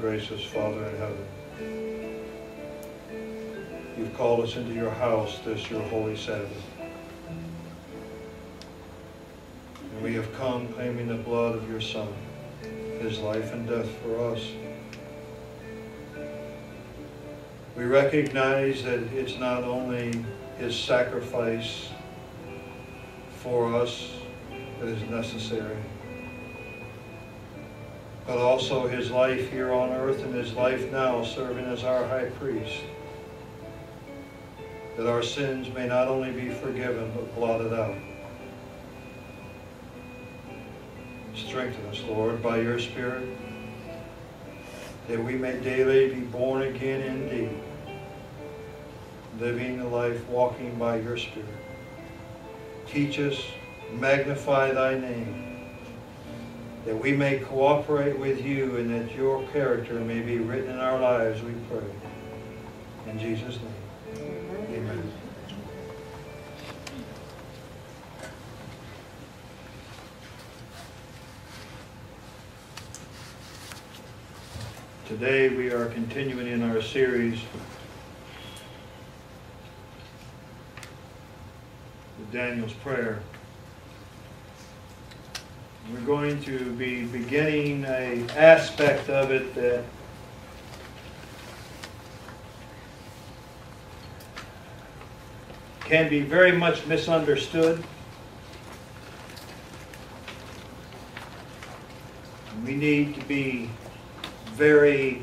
and gracious Father in heaven, you've called us into your house this, your holy Sabbath. And we have come claiming the blood of your Son, his life and death for us. We recognize that it's not only his sacrifice for us that is necessary, but also his life here on earth and his life now serving as our high priest, that our sins may not only be forgiven but blotted out. Strengthen us, Lord, by your Spirit, that we may daily be born again indeed, living the life, walking by your Spirit. Teach us, magnify thy name, that we may cooperate with you and that your character may be written in our lives, we pray. In Jesus' name, amen. Today we are continuing in our series with Daniel's prayer. We're going to be beginning an aspect of it that can be very much misunderstood. We need to be very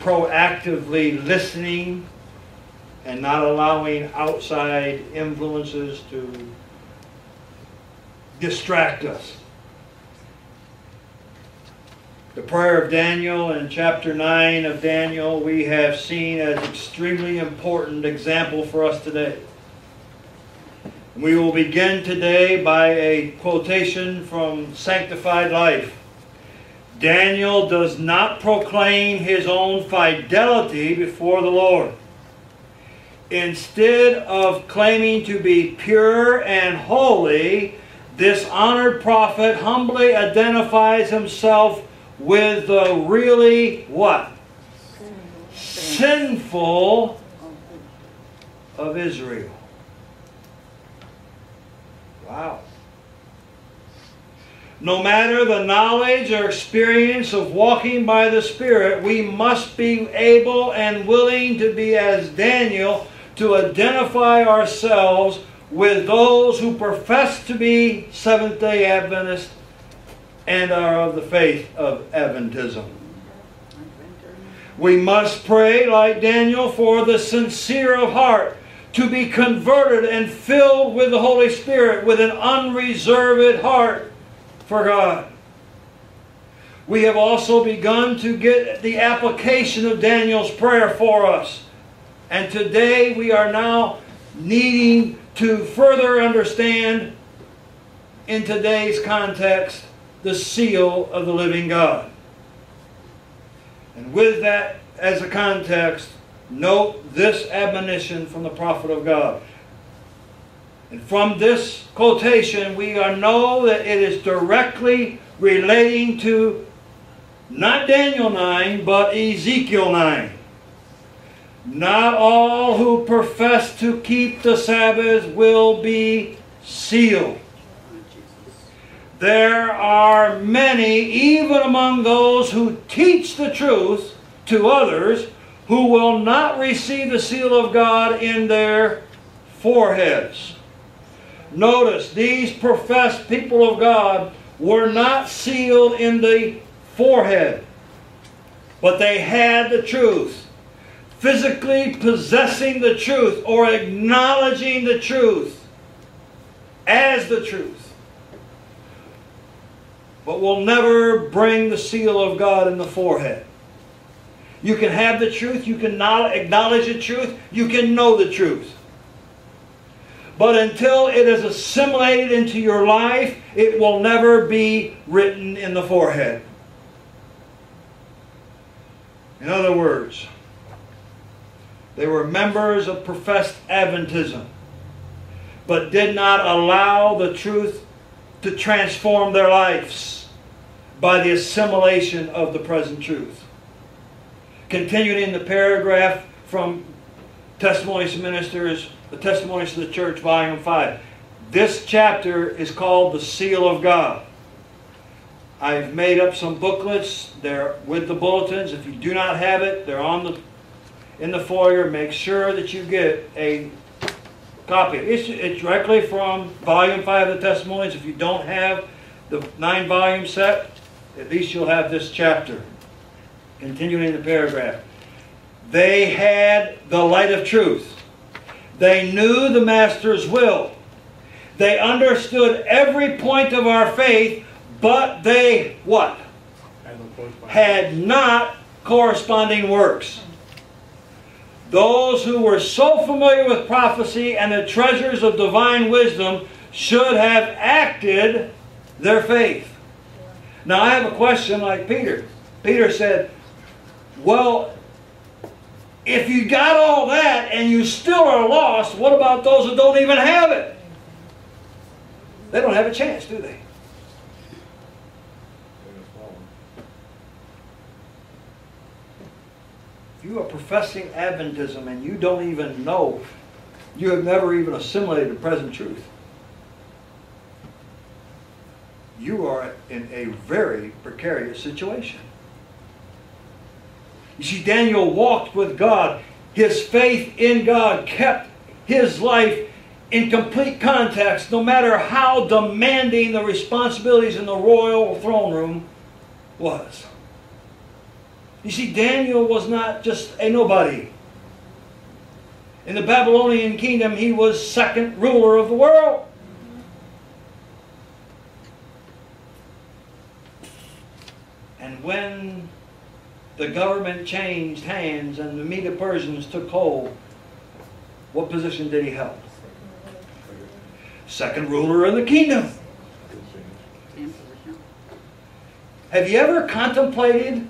proactively listening and not allowing outside influences to distract us. The prayer of Daniel in chapter 9 of Daniel we have seen as an extremely important example for us today. We will begin today by a quotation from Sanctified Life. Daniel does not proclaim his own fidelity before the Lord. Instead of claiming to be pure and holy, this honored prophet humbly identifies himself with the really what? Sinful of Israel. Wow. No matter the knowledge or experience of walking by the Spirit, we must be able and willing to be as Daniel, to identify ourselves with those who profess to be Seventh-day Adventists and are of the faith of Adventism. We must pray like Daniel for the sincere of heart, to be converted and filled with the Holy Spirit with an unreserved heart for God. We have also begun to get the application of Daniel's prayer for us. And today we are now needing to further understand, in today's context, the seal of the living God. And with that as a context, note this admonition from the prophet of God. And from this quotation, we know that it is directly relating to not Daniel 9, but Ezekiel 9. Not all who profess to keep the Sabbath will be sealed. There are many, even among those who teach the truth to others, who will not receive the seal of God in their foreheads. Notice, these professed people of God were not sealed in the forehead, but they had the truth. Physically possessing the truth or acknowledging the truth as the truth, but will never bring the seal of God in the forehead. You can have the truth, you can acknowledge the truth, you can know the truth. But until it is assimilated into your life, it will never be written in the forehead. In other words, they were members of professed Adventism, but did not allow the truth to transform their lives by the assimilation of the present truth. Continuing in the paragraph from Testimonies to Ministers, the Testimonies to the Church, Volume 5. This chapter is called the Seal of God. I've made up some booklets. They're with the bulletins. If you do not have it, they're on the in the foyer. Make sure that you get a copy. It's directly from Volume 5 of the Testimonies. If you don't have the 9-volume set, at least you'll have this chapter. Continuing the paragraph. They had the light of truth. They knew the Master's will. They understood every point of our faith, but they, what? Had not corresponding works. Those who were so familiar with prophecy and the treasures of divine wisdom should have acted their faith. Now I have a question like Peter. Peter said, well, if you got all that and you still are lost, what about those who don't even have it? They don't have a chance, do they? If you are professing Adventism and you don't even know, you have never even assimilated present truth. You are in a very precarious situation. You see, Daniel walked with God. His faith in God kept his life in complete context, no matter how demanding the responsibilities in the royal throne room was. You see, Daniel was not just a nobody. In the Babylonian kingdom, he was second ruler of the world. And when the government changed hands and the Medo-Persians took hold, what position did he hold? Second ruler of the kingdom. Have you ever contemplated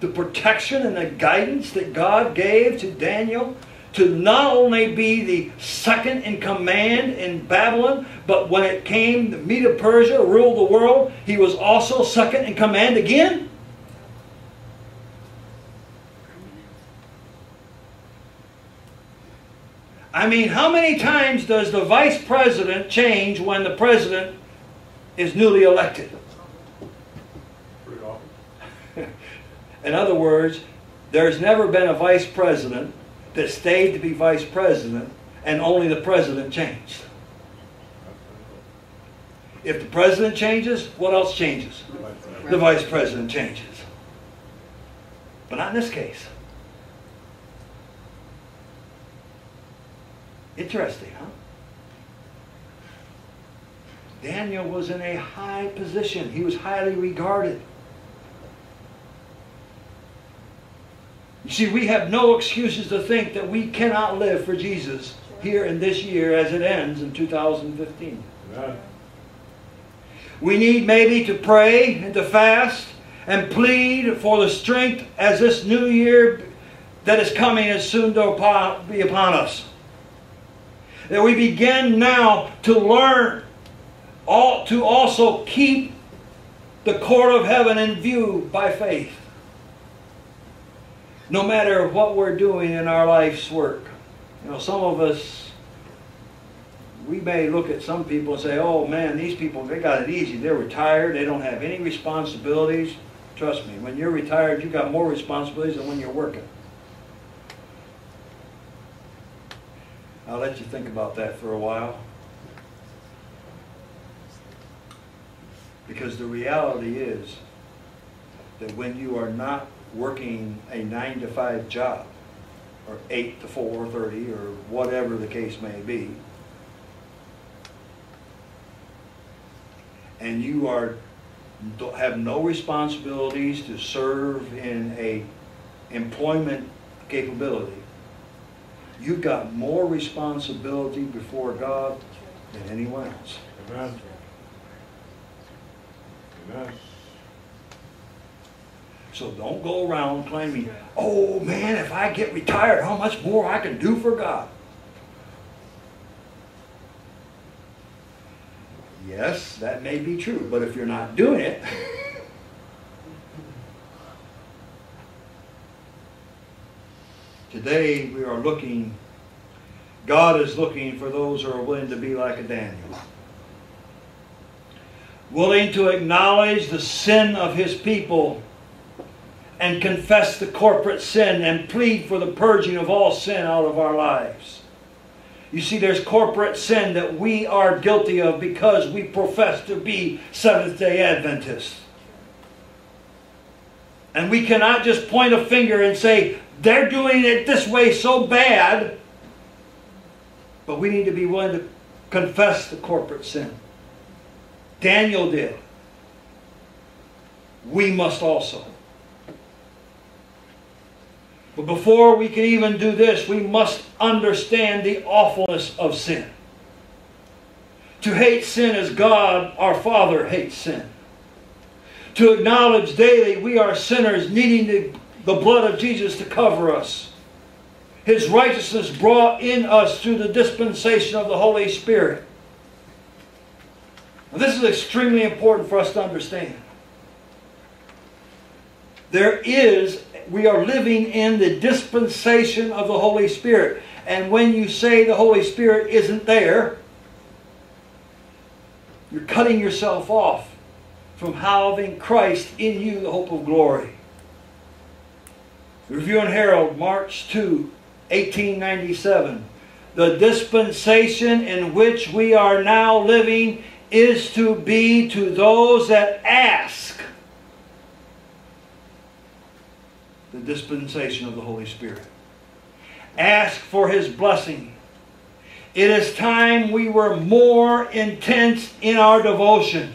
the protection and the guidance that God gave to Daniel to not only be the second in command in Babylon, but when it came to Medo-Persia ruled the world, he was also second in command again? I mean, how many times does the vice president change when the president is newly elected? Pretty often. In other words, there's never been a vice president that stayed to be vice president and only the president changed. If the president changes, what else changes? The vice president changes. But not in this case. Interesting, huh? Daniel was in a high position. He was highly regarded. You see, we have no excuses to think that we cannot live for Jesus here in this year as it ends in 2015. Amen. We need maybe to pray and to fast and plead for the strength as this new year that is coming is soon to be upon us. That we begin now to learn to also keep the court of heaven in view by faith. No matter what we're doing in our life's work. You know, some of us, we may look at some people and say, oh man, these people, they got it easy. They're retired. They don't have any responsibilities. Trust me, when you're retired, you've got more responsibilities than when you're working. I'll let you think about that for a while. Because the reality is that when you are not working a 9-to-5 job, or 8 to 4, 30, or whatever the case may be, and you have no responsibilities to serve in a employment capability, you've got more responsibility before God than anyone else. Amen. Amen. So don't go around claiming, oh man, if I get retired, how much more I can do for God. Yes, that may be true, but if you're not doing it, Today we are looking, God is looking for those who are willing to be like a Daniel. Willing to acknowledge the sin of his people and confess the corporate sin and plead for the purging of all sin out of our lives. You see, there's corporate sin that we are guilty of because we profess to be Seventh-day Adventists. And we cannot just point a finger and say, they're doing it this way so bad. But we need to be willing to confess the corporate sin. Daniel did. We must also. But before we can even do this, we must understand the awfulness of sin. To hate sin as God, our Father, hates sin. To acknowledge daily we are sinners needing the blood of Jesus to cover us. His righteousness brought in us through the dispensation of the Holy Spirit. Now, this is extremely important for us to understand. We are living in the dispensation of the Holy Spirit. And when you say the Holy Spirit isn't there, you're cutting yourself off from having Christ in you, the hope of glory. Review and Herald, March 2, 1897. The dispensation in which we are now living is to be to those that ask. The dispensation of the Holy Spirit. Ask for His blessing. It is time we were more intense in our devotion.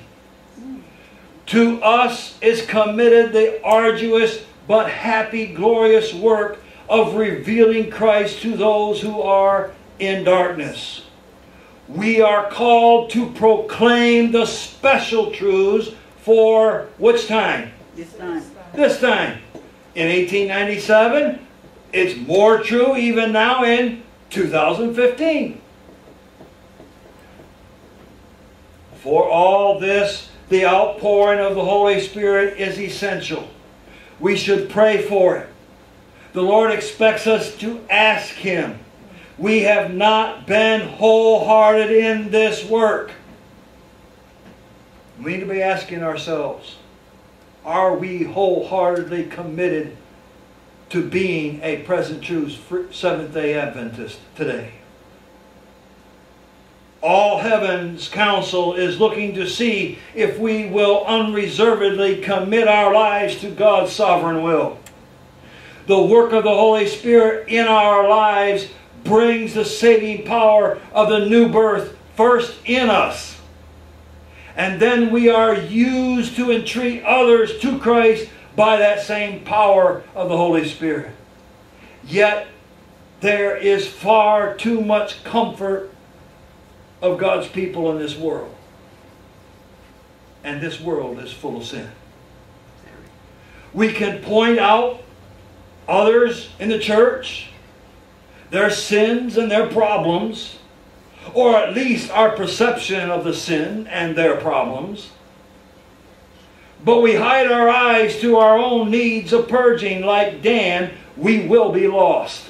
To us is committed the arduous but happy, glorious work of revealing Christ to those who are in darkness. We are called to proclaim the special truths for which time? This time. This time. In 1897, it's more true even now in 2015. For all this, the outpouring of the Holy Spirit is essential. We should pray for it. The Lord expects us to ask Him. We have not been wholehearted in this work. We need to be asking ourselves, are we wholeheartedly committed to being a Present Truth Seventh-day Adventist today? All Heaven's counsel is looking to see if we will unreservedly commit our lives to God's sovereign will. The work of the Holy Spirit in our lives brings the saving power of the new birth first in us. And then we are used to entreat others to Christ by that same power of the Holy Spirit. Yet there is far too much comfort of God's people in this world. And this world is full of sin. We can point out others in the church, their sins and their problems, or at least our perception of the sin and their problems. But we hide our eyes to our own needs of purging. Like Dan, we will be lost.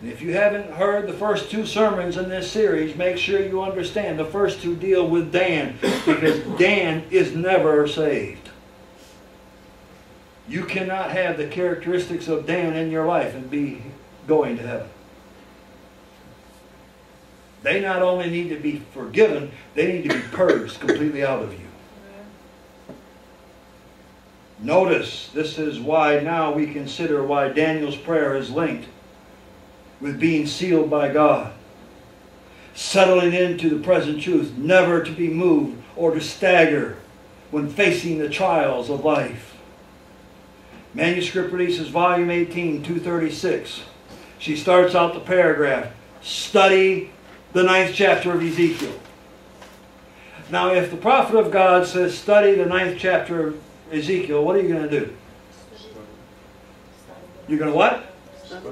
And if you haven't heard the first two sermons in this series, make sure you understand the first two deal with Dan, because Dan is never saved. You cannot have the characteristics of Dan in your life and be going to heaven. They not only need to be forgiven, they need to be purged completely out of you. Notice, this is why now we consider why Daniel's prayer is linked with being sealed by God. Settling into the present truth, never to be moved or to stagger when facing the trials of life. Manuscript Releases, Volume 18, 236. She starts out the paragraph, study the 9th chapter of Ezekiel. Now, if the prophet of God says, study the 9th chapter of Ezekiel, what are you going to do? You're going to what? Study.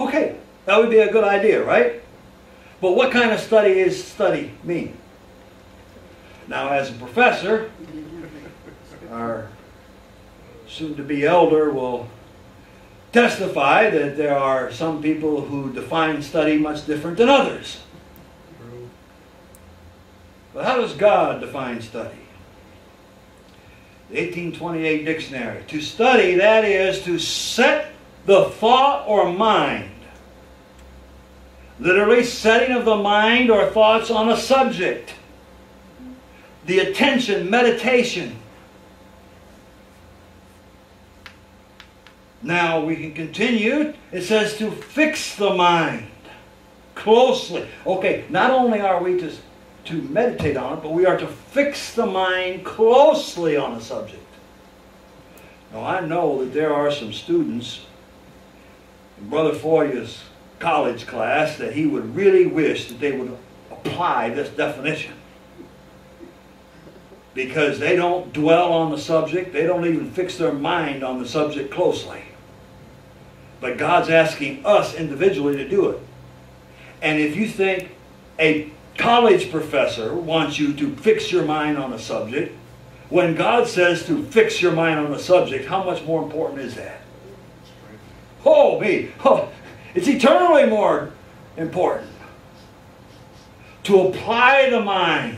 Okay, that would be a good idea, right? But what kind of study is study mean? Now, as a professor, our soon-to-be elder will testify that there are some people who define study much different than others. True. But how does God define study? The 1828 dictionary. To study, that is, to set the thought or mind. Literally, setting of the mind or thoughts on a subject. The attention, meditation. Now we can continue. It says to fix the mind closely. Okay, not only are we to meditate on it, but we are to fix the mind closely on a subject. Now I know that there are some students in Brother Foyer's college class that he would really wish that they would apply this definition. Because they don't dwell on the subject. They don't even fix their mind on the subject closely. But God's asking us individually to do it. And if you think a college professor wants you to fix your mind on a subject, when God says to fix your mind on a subject, how much more important is that? Oh, me! Oh, it's eternally more important. To apply the mind.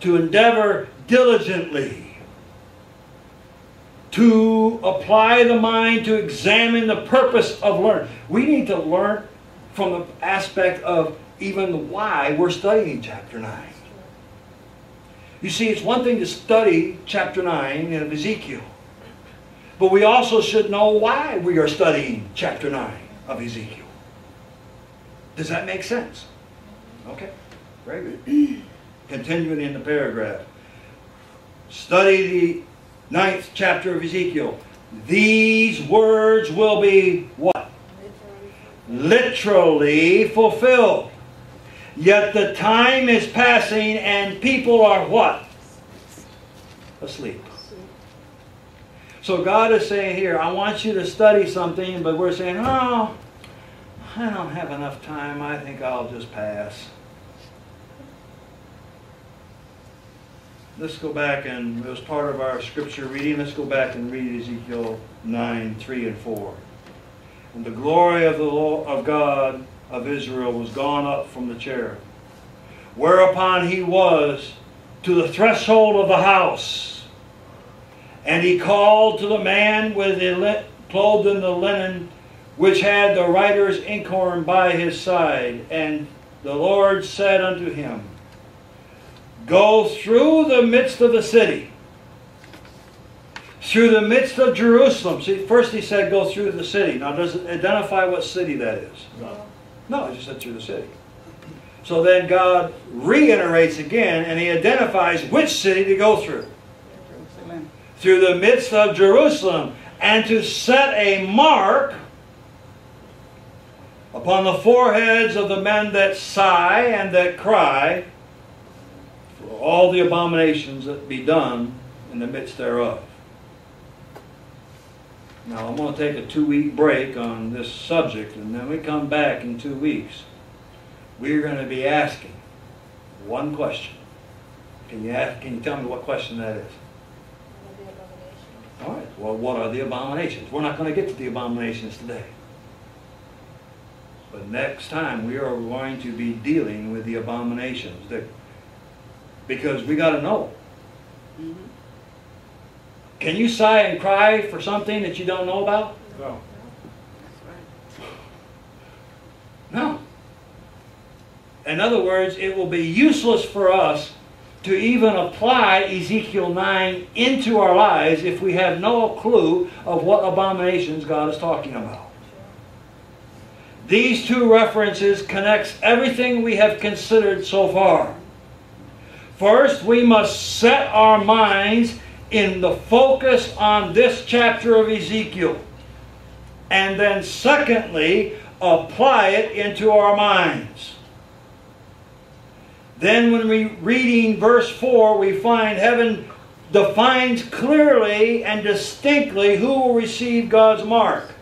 To endeavor diligently. To apply the mind, to examine the purpose of learning. We need to learn from the aspect of even why we're studying chapter 9. You see, it's one thing to study chapter 9 of Ezekiel. But we also should know why we are studying chapter 9 of Ezekiel. Does that make sense? Okay, very good. Continuing in the paragraph. Study the 9th chapter of Ezekiel. These words will be what? Literally fulfilled. Yet the time is passing and people are what? Asleep. So God is saying here, I want you to study something, but we're saying, oh, I don't have enough time. I think I'll just pass. Let's go back, and it was part of our scripture reading. Let's go back and read Ezekiel 9, 3 and 4. And the glory of the Lord of God of Israel was gone up from the cherub, whereupon he was to the threshold of the house. And he called to the man with the clothed in the linen, which had the writer's inkhorn by his side. And the Lord said unto him, Go through the midst of the city, through the midst of Jerusalem. See, first he said go through the city. Now, does it identify what city that is? No. No, it just said through the city. So then God reiterates again, and he identifies which city to go through. Jerusalem. Through the midst of Jerusalem, and to set a mark upon the foreheads of the men that sigh and that cry, all the abominations that be done in the midst thereof. Now I'm going to take a 2-week break on this subject, and then we come back in 2 weeks. We're going to be asking one question. Can you tell me what question that is? All right. Well, what are the abominations? We're not going to get to the abominations today. But next time we are going to be dealing with the abominations that. Because we got to know. Mm-hmm. Can you sigh and cry for something that you don't know about? No. No. In other words, it will be useless for us to even apply Ezekiel 9 into our lives if we have no clue of what abominations God is talking about. These two references connect everything we have considered so far. First, we must set our minds in the focus on this chapter of Ezekiel. And then secondly, apply it into our minds. Then when we reading verse 4, we find heaven defines clearly and distinctly who will receive God's mark.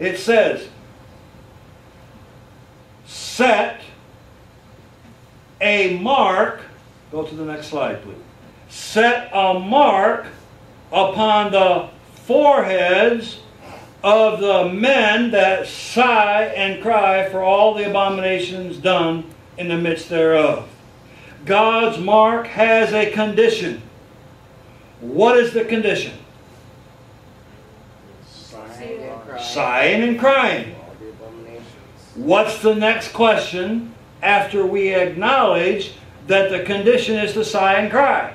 It says, set a mark. Go to the next slide, please. Set a mark upon the foreheads of the men that sigh and cry for all the abominations done in the midst thereof. God's mark has a condition. What is the condition? Sighing and crying. What's the next question after we acknowledge that the condition is to sigh and cry?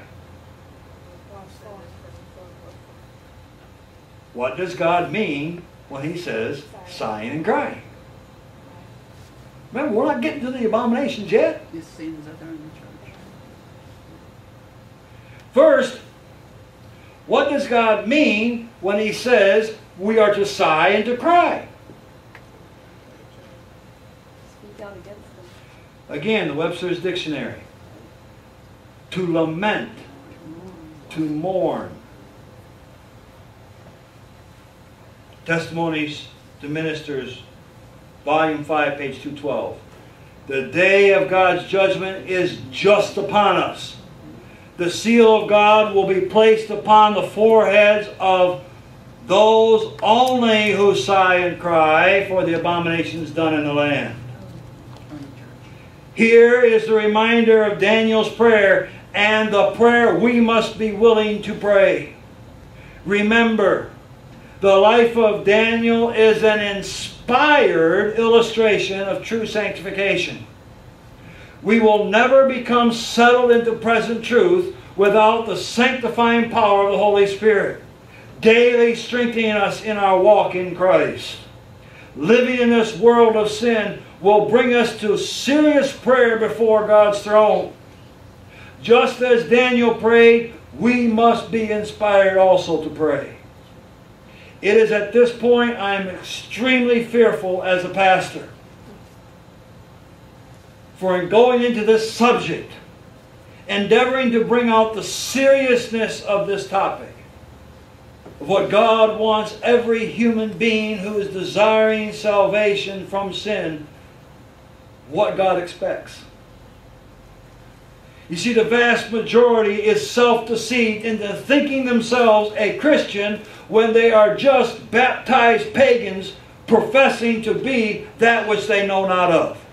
What does God mean when He says sighing and crying? Remember, we're not getting to the abominations yet. First, what does God mean when He says we are to sigh and to cry? Again, the Webster's Dictionary. To lament, to mourn. Testimonies to Ministers, Volume 5, page 212. The day of God's judgment is just upon us. The seal of God will be placed upon the foreheads of those only who sigh and cry for the abominations done in the land. Here is the reminder of Daniel's prayer and the prayer we must be willing to pray. Remember, the life of Daniel is an inspired illustration of true sanctification. We will never become settled into present truth without the sanctifying power of the Holy Spirit, daily strengthening us in our walk in Christ. Living in this world of sin will bring us to serious prayer before God's throne. Just as Daniel prayed, we must be inspired also to pray. It is at this point I am extremely fearful as a pastor. For in going into this subject, endeavoring to bring out the seriousness of this topic, of what God wants every human being who is desiring salvation from sin, what God expects. You see, the vast majority is self-deceived into thinking themselves a Christian when they are just baptized pagans professing to be that which they know not of.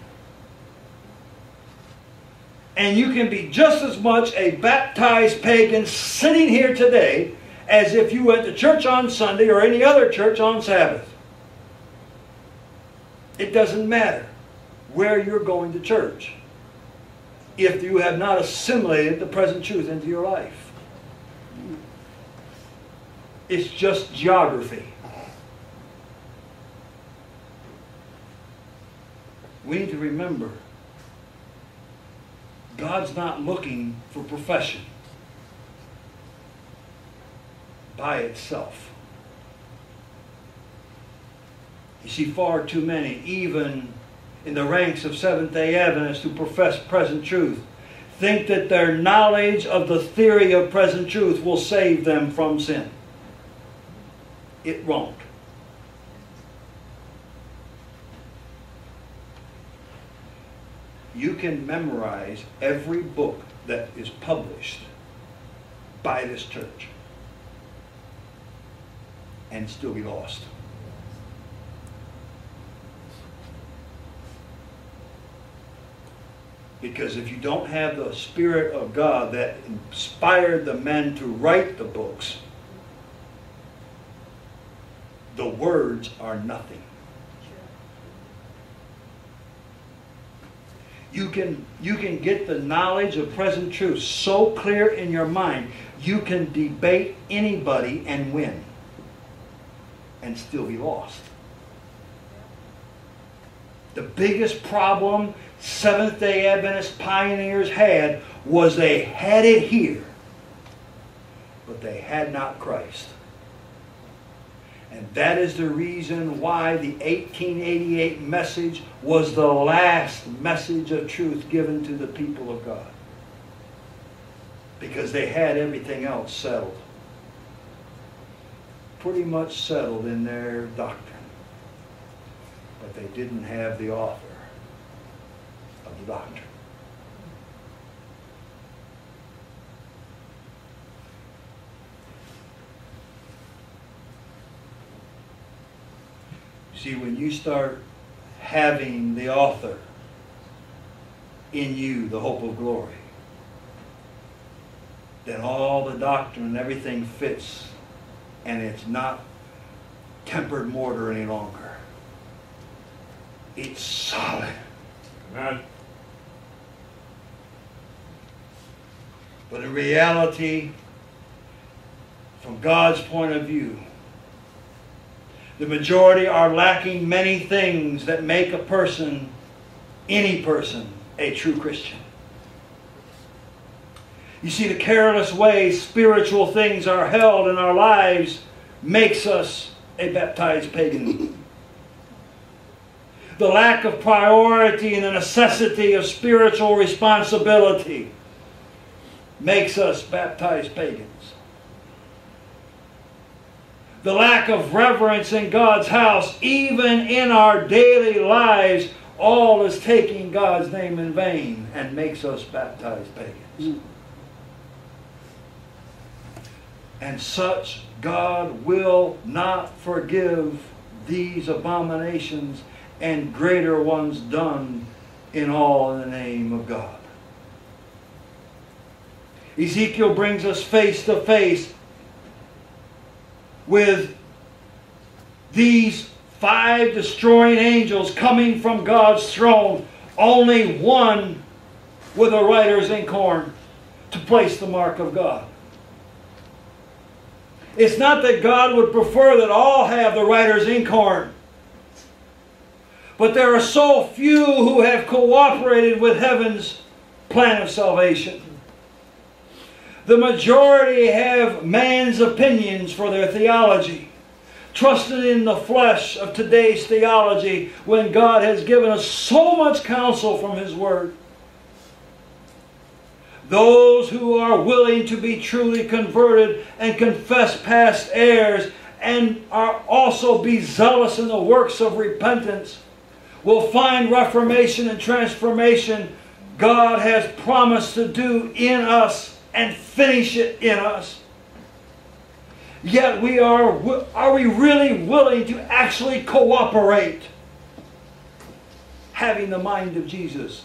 And you can be just as much a baptized pagan sitting here today as if you went to church on Sunday or any other church on Sabbath. It doesn't matter where you're going to church if you have not assimilated the present truth into your life. It's just geography. We need to remember God's not looking for profession by itself. You see, far too many, even in the ranks of Seventh-day Adventists who profess present truth, think that their knowledge of the theory of present truth will save them from sin. It won't. You can memorize every book that is published by this church and still be lost. Because if you don't have the Spirit of God that inspired the men to write the books, the words are nothing. You can get the knowledge of present truth so clear in your mind, you can debate anybody and win, and still be lost. The biggest problem Seventh-day Adventist pioneers had was they had it here, but they had not Christ. And that is the reason why the 1888 message was the last message of truth given to the people of God, because they had everything else settled. Pretty much settled in their doctrine, but they didn't have the author of the doctrine. See, when you start having the author in you, the hope of glory, then all the doctrine and everything fits, and it's not tempered mortar any longer. It's solid. Amen. But in reality, from God's point of view, the majority are lacking many things that make a person, any person, a true Christian. You see, the careless way spiritual things are held in our lives makes us a baptized pagan. The lack of priority and the necessity of spiritual responsibility makes us baptized pagans. The lack of reverence in God's house, even in our daily lives, all is taking God's name in vain and makes us baptized pagans. And such God will not forgive these abominations and greater ones done in all in the name of God. Ezekiel brings us face to face with these five destroying angels coming from God's throne, only one with a writer's inkhorn to place the mark of God. It's not that God would prefer that all have the writer's inkhorn, but there are so few who have cooperated with heaven's plan of salvation. The majority have man's opinions for their theology, trusted in the flesh of today's theology when God has given us so much counsel from His Word. Those who are willing to be truly converted and confess past errors and are also be zealous in the works of repentance will find reformation and transformation God has promised to do in us and finish it in us. Yet we are we really willing to actually cooperate having the mind of Jesus?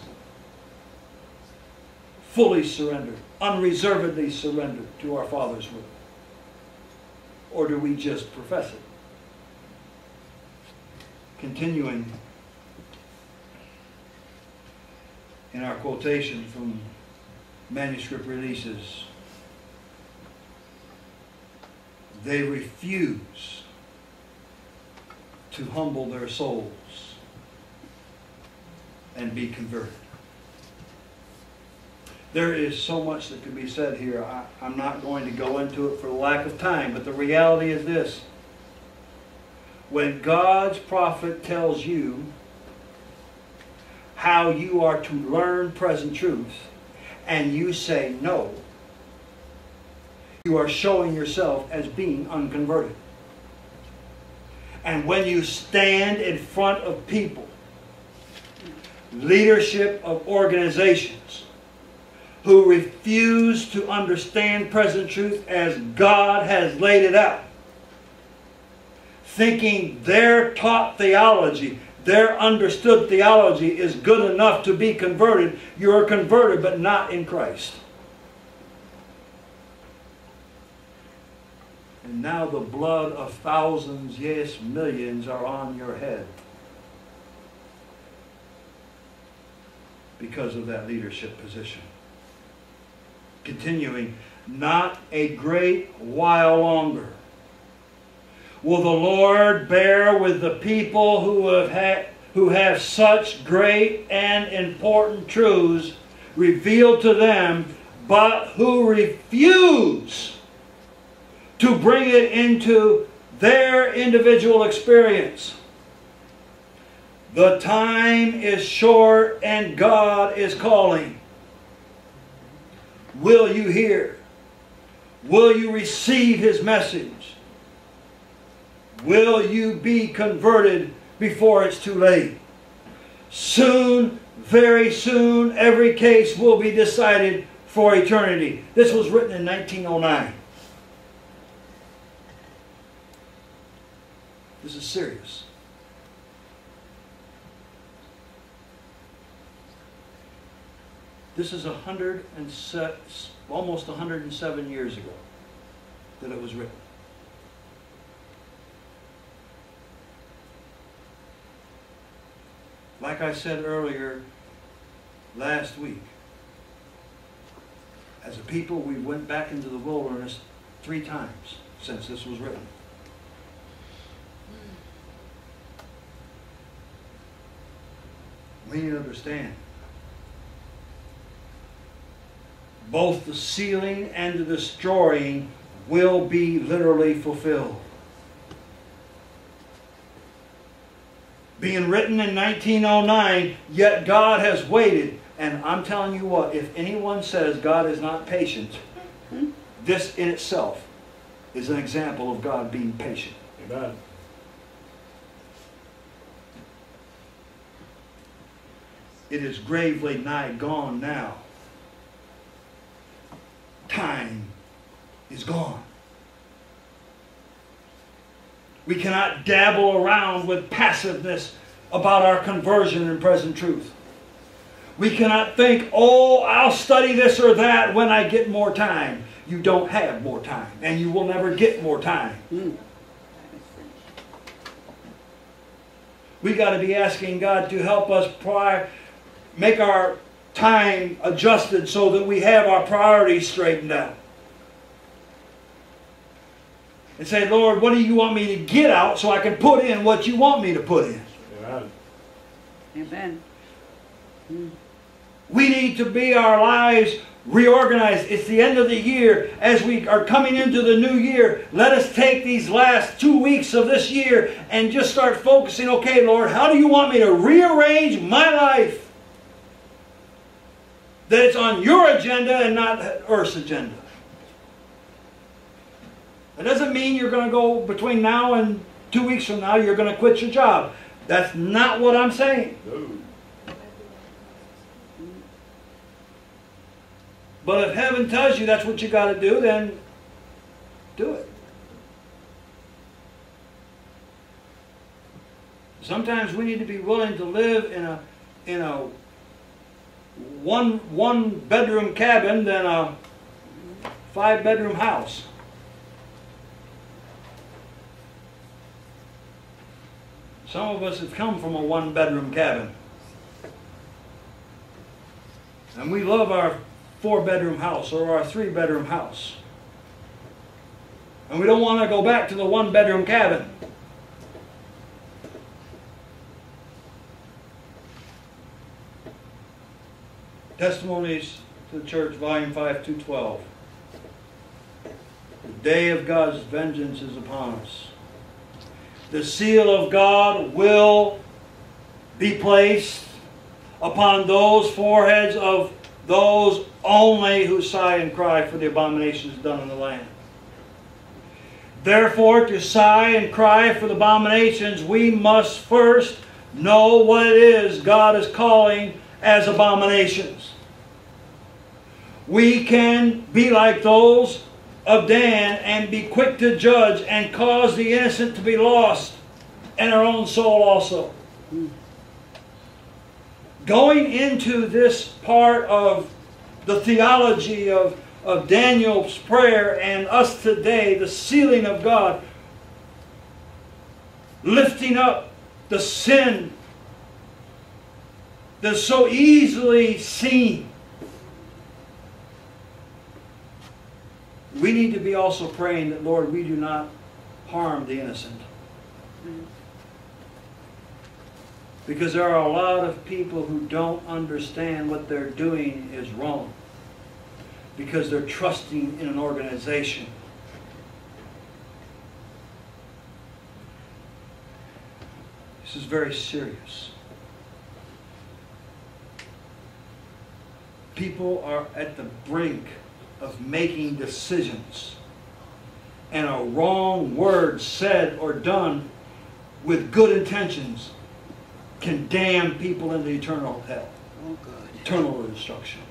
Fully surrendered, unreservedly surrendered to our Father's will? Or do we just profess it? Continuing in our quotation from Manuscript Releases, they refuse to humble their souls and be converted. There is so much that can be said here. I'm not going to go into it for the lack of time, but the reality is this. When God's prophet tells you how you are to learn present truth, and you say no, you are showing yourself as being unconverted. And when you stand in front of people, leadership of organizations, who refuse to understand present truth as God has laid it out, thinking their taught theology, their understood theology is good enough to be converted. You are converted, but not in Christ. And now the blood of thousands, yes, millions are on your head because of that leadership position. Continuing, not a great while longer will the Lord bear with the people who have such great and important truths revealed to them, but who refuse to bring it into their individual experience. The time is short and God is calling. Will you hear? Will you receive His message? Will you be converted before it's too late? Soon, very soon, every case will be decided for eternity. This was written in 1909. This is serious. This is almost 107 years ago that it was written. Like I said earlier, last week, as a people, we went back into the wilderness 3 times since this was written. We need to understand both the sealing and the destroying will be literally fulfilled. Being written in 1909, yet God has waited. And I'm telling you what, if anyone says God is not patient, this in itself is an example of God being patient. Amen. It is gravely nigh gone now. Time is gone. We cannot dabble around with passiveness about our conversion and present truth. We cannot think, oh, I'll study this or that when I get more time. You don't have more time, and you will never get more time. We got to be asking God to help us make our time adjusted so that we have our priorities straightened out. And say, Lord, what do you want me to get out so I can put in what you want me to put in? Amen. Amen. We need to be our lives reorganized. It's the end of the year. As we are coming into the new year, let us take these last 2 weeks of this year and just start focusing, okay, Lord, how do you want me to rearrange my life? That it's on your agenda and not Earth's agenda. It doesn't mean you're going to go between now and 2 weeks from now, you're going to quit your job. That's not what I'm saying. No. But if heaven tells you that's what you got to do, then do it. Sometimes we need to be willing to live in a one-bedroom cabin than a 5-bedroom house. Some of us have come from a 1-bedroom cabin. And we love our 4-bedroom house or our 3-bedroom house. And we don't want to go back to the 1-bedroom cabin. Testimonies to the Church, Volume 5, 212. The day of God's vengeance is upon us. The seal of God will be placed upon those foreheads of those only who sigh and cry for the abominations done in the land. Therefore, to sigh and cry for the abominations, we must first know what it is God is calling as abominations. We can be like those of Dan and be quick to judge and cause the innocent to be lost and our own soul also. Going into this part of the theology of Daniel's prayer and us today, the sealing of God, lifting up the sin that's so easily seen. We need to be also praying that, Lord, we do not harm the innocent. Because there are a lot of people who don't understand what they're doing is wrong. Because they're trusting in an organization. This is very serious. People are at the brink of making decisions, and a wrong word said or done with good intentions can damn people into eternal hell, oh, good. Eternal destruction.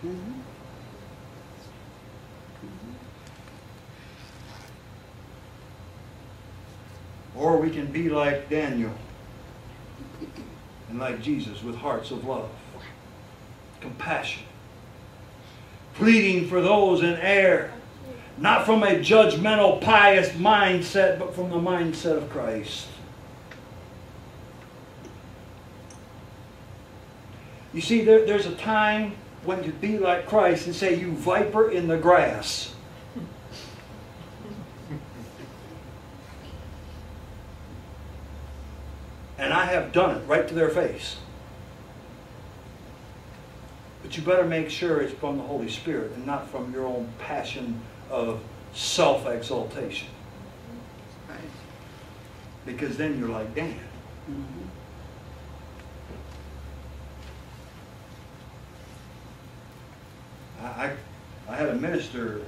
Or we can be like Daniel and like Jesus with hearts of love, compassion, pleading for those in error, not from a judgmental, pious mindset, but from the mindset of Christ. You see, there's a time when to be like Christ and say, "You viper in the grass." And I have done it right to their face. But you better make sure it's from the Holy Spirit and not from your own passion of self-exaltation. Right. Because then you're like Daniel. Mm-hmm. I had a minister,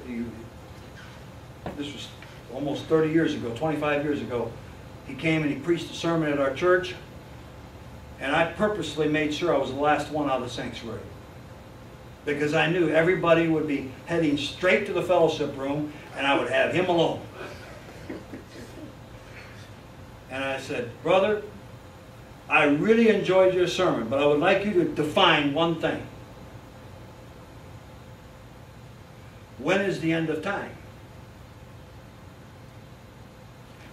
this was almost 30 years ago, 25 years ago. He came and he preached a sermon at our church, and I purposely made sure I was the last one out of the sanctuary, because I knew everybody would be heading straight to the fellowship room and I would have him alone. And I said, "Brother, I really enjoyed your sermon, but I would like you to define one thing. When is the end of time?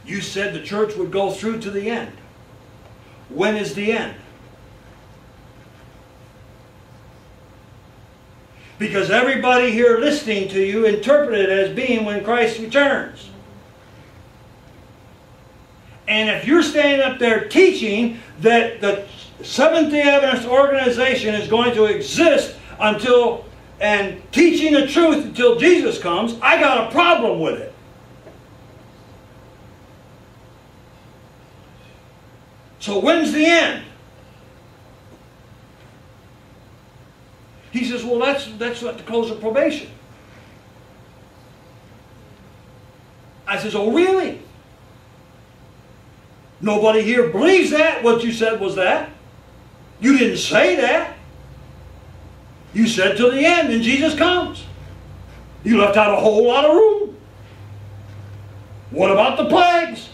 You said the church would go through to the end. When is the end? Because everybody here listening to you interpreted it as being when Christ returns. And if you're standing up there teaching that the Seventh-day Adventist organization is going to exist until, and teaching the truth until Jesus comes, I got a problem with it." So when's the end? He says, "Well, that's at the close of probation." I says, "Oh, really? Nobody here believes that. What you said was that. You didn't say that. You said till the end and Jesus comes. You left out a whole lot of room. What about the plagues?"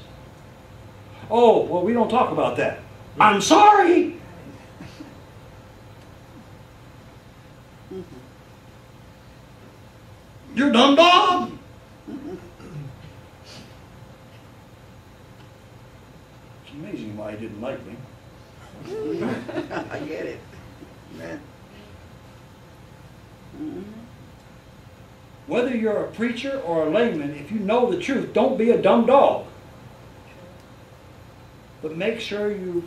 "Oh, well, we don't talk about that." I'm sorry. You're dumb dog. It's amazing why he didn't like me. I get it. Man. Whether you're a preacher or a layman, if you know the truth, don't be a dumb dog. But make sure you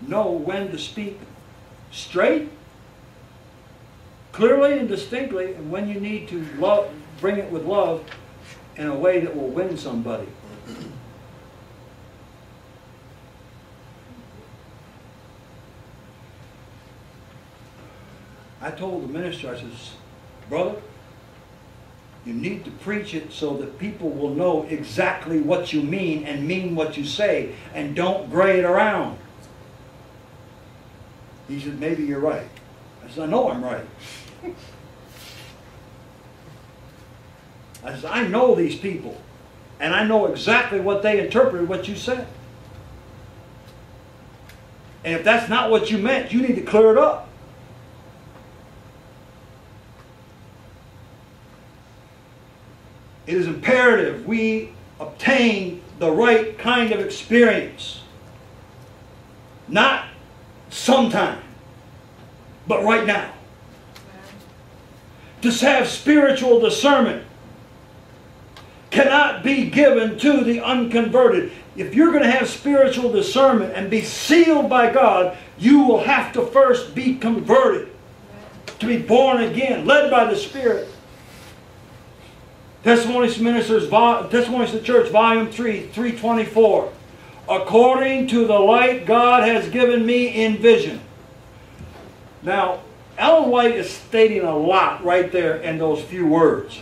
know when to speak straight, clearly and distinctly, and when you need to love, bring it with love in a way that will win somebody. I told the minister, I says, "Brother, you need to preach it so that people will know exactly what you mean and mean what you say, and don't gray it around." He said, "Maybe you're right." I said, "I know I'm right." I said, "I know these people, and I know exactly what they interpreted what you said. And if that's not what you meant, you need to clear it up." It is imperative we obtain the right kind of experience. Not sometime, but right now. To have spiritual discernment cannot be given to the unconverted. If you're going to have spiritual discernment and be sealed by God, you will have to first be converted, to be born again, led by the Spirit. Testimonies to Ministers, Testimonies to the Church, Volume 3, 324. "According to the light God has given me in vision." Now, Ellen White is stating a lot right there in those few words.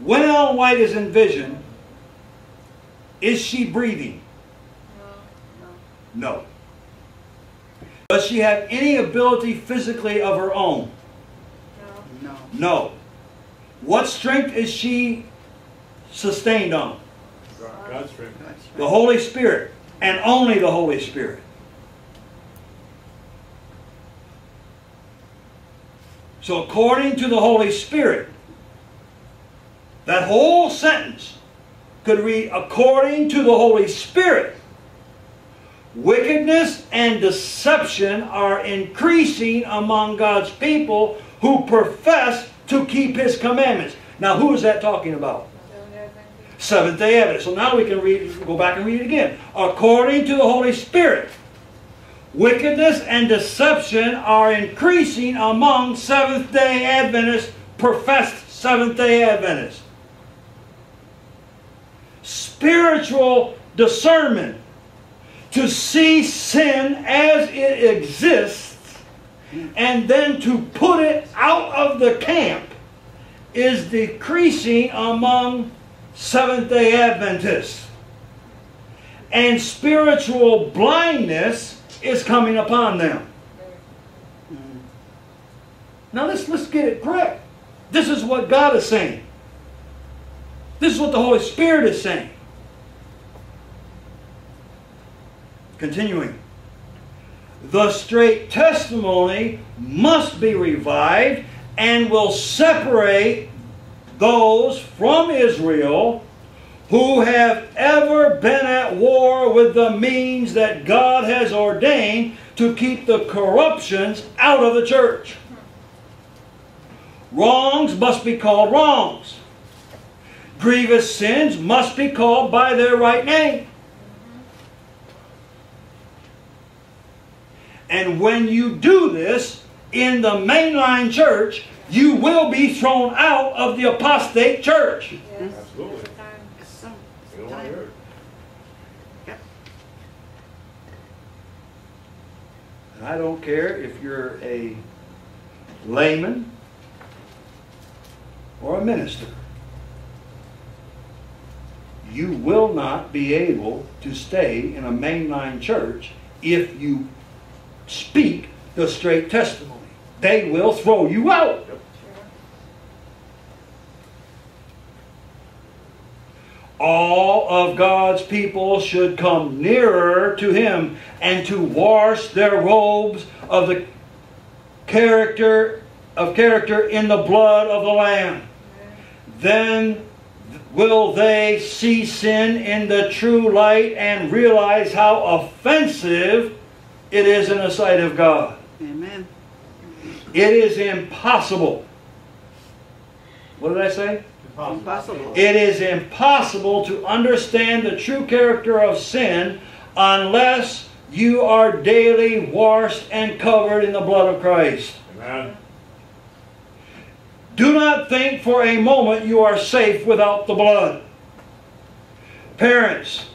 When Ellen White is in vision, is she breathing? No. Does she have any ability physically of her own? No. What strength is she sustained on? God's strength. The Holy Spirit, and only the Holy Spirit. So according to the Holy Spirit, that whole sentence could read, according to the Holy Spirit, wickedness and deception are increasing among God's people who profess to keep His commandments. Now, who is that talking about? Seventh-day Adventists. So now we can go back and read it again. According to the Holy Spirit, wickedness and deception are increasing among Seventh-day Adventists, professed Seventh-day Adventists. Spiritual discernment to see sin as it exists and then to put it out of the camp is decreasing among Seventh-day Adventists. And spiritual blindness is coming upon them. Now let's get it correct. This is what God is saying. This is what the Holy Spirit is saying. Continuing. The straight testimony must be revived and will separate those from Israel who have ever been at war with the means that God has ordained to keep the corruptions out of the church. Wrongs must be called wrongs. Grievous sins must be called by their right name. And when you do this in the mainline church, you will be thrown out of the apostate church. Yes. Absolutely. Sometime. Yep. And I don't care if you're a layman or a minister. You will not be able to stay in a mainline church if you speak the straight testimony. They will throw you out. All of God's people should come nearer to Him and to wash their robes of the character in the blood of the Lamb. Then will they see sin in the true light and realize how offensive it is in the sight of God. Amen. It is impossible. What did I say? Impossible. It is impossible to understand the true character of sin unless you are daily washed and covered in the blood of Christ. Amen. Do not think for a moment you are safe without the blood. Parents.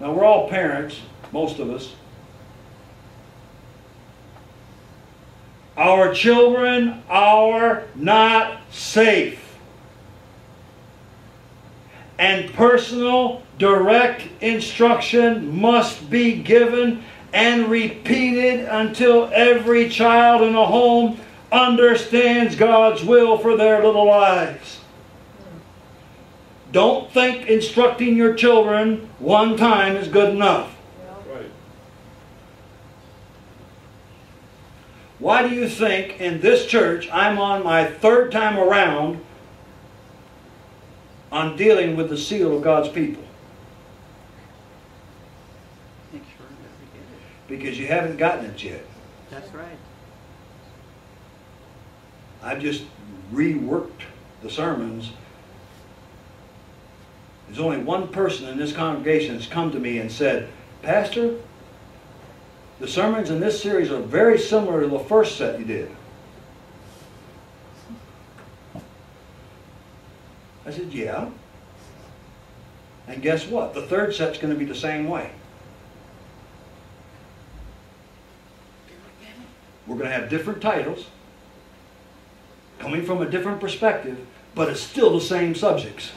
Now we're all parents, most of us. Our children are not safe. And personal, direct instruction must be given and repeated until every child in the home understands God's will for their little lives. Don't think instructing your children one time is good enough. Why do you think in this church I'm on my third time around on dealing with the seal of God's people? Because you haven't gotten it yet. That's right. I've just reworked the sermons. There's only one person in this congregation that's come to me and said, Pastor, the sermons in this series are very similar to the first set you did. I said, yeah. And guess what? The third set's going to be the same way. We're going to have different titles, coming from a different perspective, but it's still the same subjects.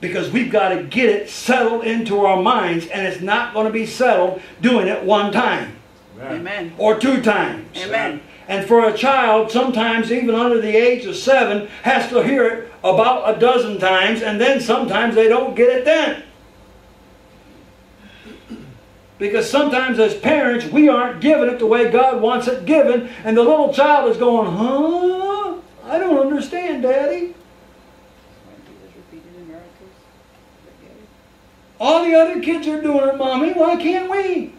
Because we've got to get it settled into our minds, and it's not going to be settled doing it one time. Amen. Or two times. Amen. And for a child, sometimes even under the age of 7, has to hear it about a dozen times, and then sometimes they don't get it then. Because sometimes as parents, we aren't giving it the way God wants it given. And the little child is going, huh? I don't understand, Daddy. All the other kids are doing it, Mommy. Why can't we?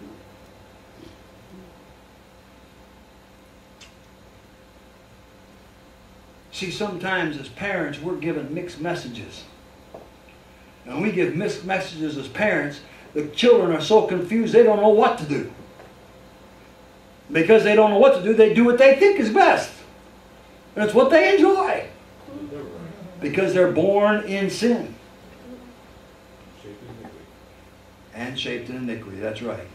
See, sometimes as parents, we're given mixed messages. And when we give mixed messages as parents, the children are so confused they don't know what to do. Because they don't know what to do, they do what they think is best. And it's what they enjoy. Because they're born in sin. And shaped in iniquity, that's right.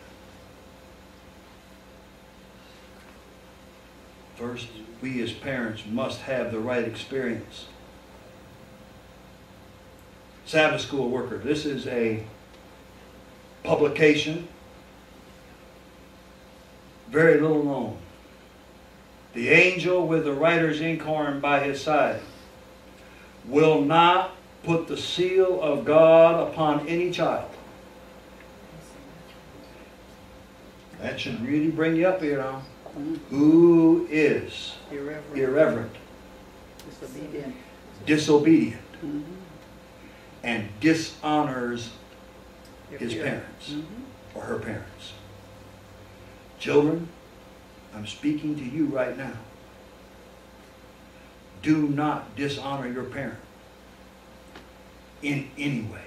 First, we as parents must have the right experience. Sabbath school worker. This is a publication, very little known. The angel with the writer's inkhorn by his side will not put the seal of God upon any child. That should really bring you up here now. Who is irreverent, disobedient, and dishonors his parents or her parents. Children, I'm speaking to you right now. Do not dishonor your parent in any way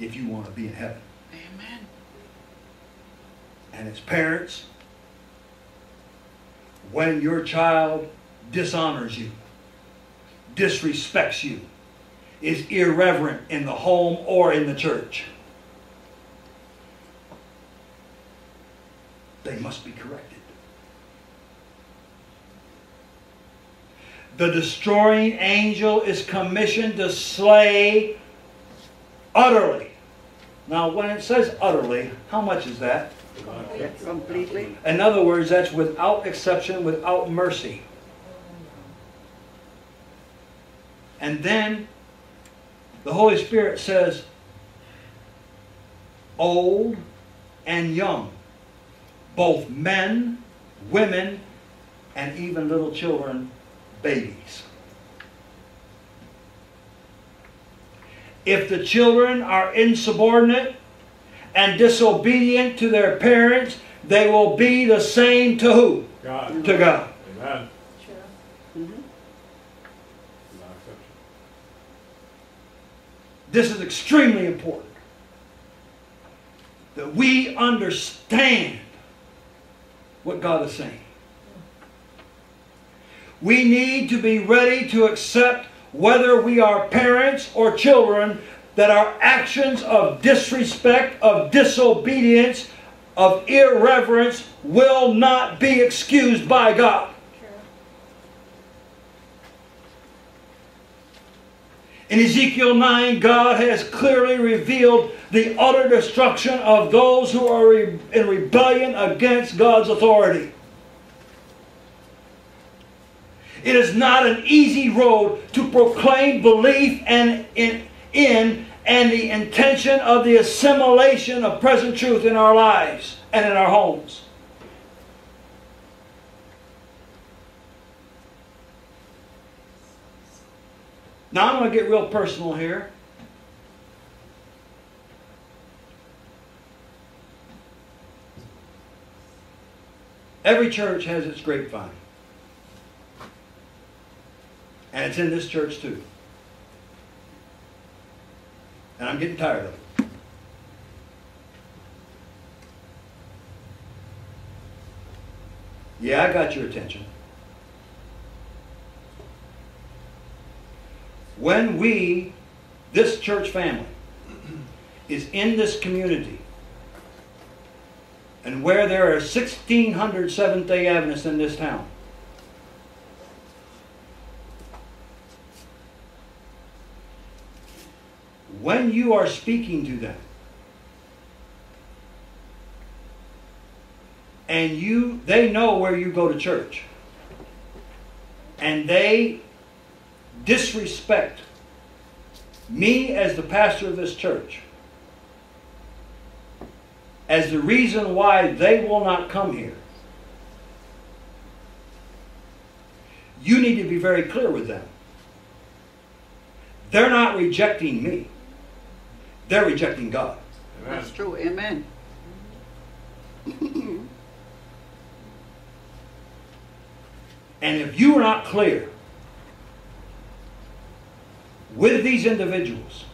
if you want to be in heaven. Amen. And as parents, when your child dishonors you, disrespects you, is irreverent in the home or in the church, they must be corrected. The destroying angel is commissioned to slay utterly. Now, when it says utterly, how much is that? Completely. In other words, that's without exception, without mercy. And then the Holy Spirit says, old and young, both men, women, and even little children, babies. If the children are insubordinate and disobedient to their parents, they will be the same to who? God. To God. Amen. Sure. This is extremely important, that we understand what God is saying. We need to be ready to accept, whether we are parents or children, that our actions of disrespect, of disobedience, of irreverence will not be excused by God. True. In Ezekiel 9, God has clearly revealed the utter destruction of those who are in rebellion against God's authority. It is not an easy road to proclaim belief and in the intention of the assimilation of present truth in our lives and in our homes. Now I'm going to get real personal here. Every church has its grapevine. And it's in this church too. And I'm getting tired of it. Yeah, I got your attention. When we, this church family, is in this community, and where there are 1,600 Seventh-day Adventists in this town, when you are speaking to them, and they know where you go to church, and they disrespect me as the pastor of this church as the reason why they will not come here. You need to be very clear with them. They're not rejecting me. They're rejecting God. Amen. That's true. Amen. And if you are not clear with these individuals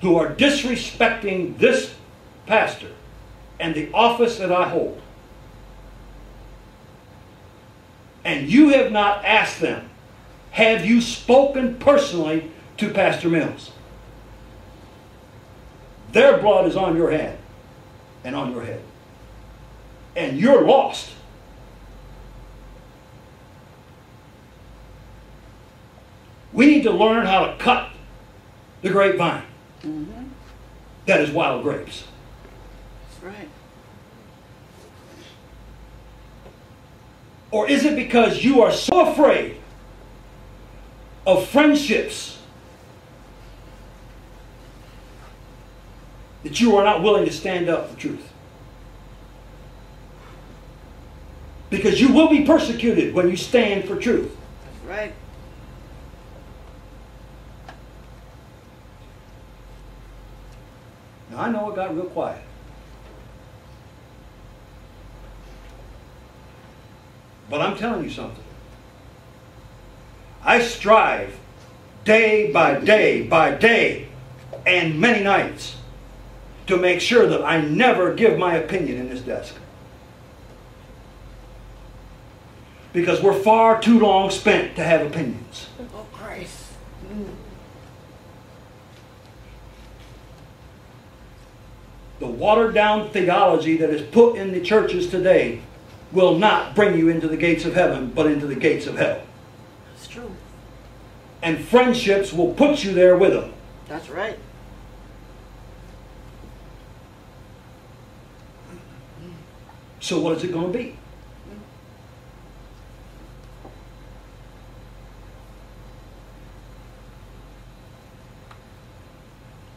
who are disrespecting this pastor and the office that I hold, and you have not asked them, have you spoken personally to Pastor Mills? Their blood is on your hand and on your head. And you're lost. We need to learn how to cut the grapevine. Mm-hmm. That is wild grapes. That's right. Or is it because you are so afraid of friendships that you are not willing to stand up for truth? Because you will be persecuted when you stand for truth. That's right. I know it got real quiet. But I'm telling you something. I strive day by day by day and many nights to make sure that I never give my opinion in this desk. Because we're far too long spent to have opinions. Oh, Christ. The watered-down theology that is put in the churches today will not bring you into the gates of heaven, but into the gates of hell. That's true. And friendships will put you there with them. That's right. So what is it going to be?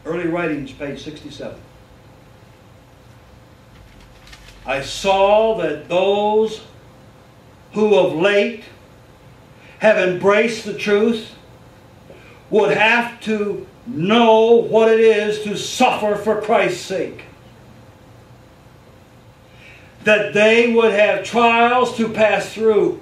Early Writings, page 67. I saw that those who of late have embraced the truth would have to know what it is to suffer for Christ's sake. That they would have trials to pass through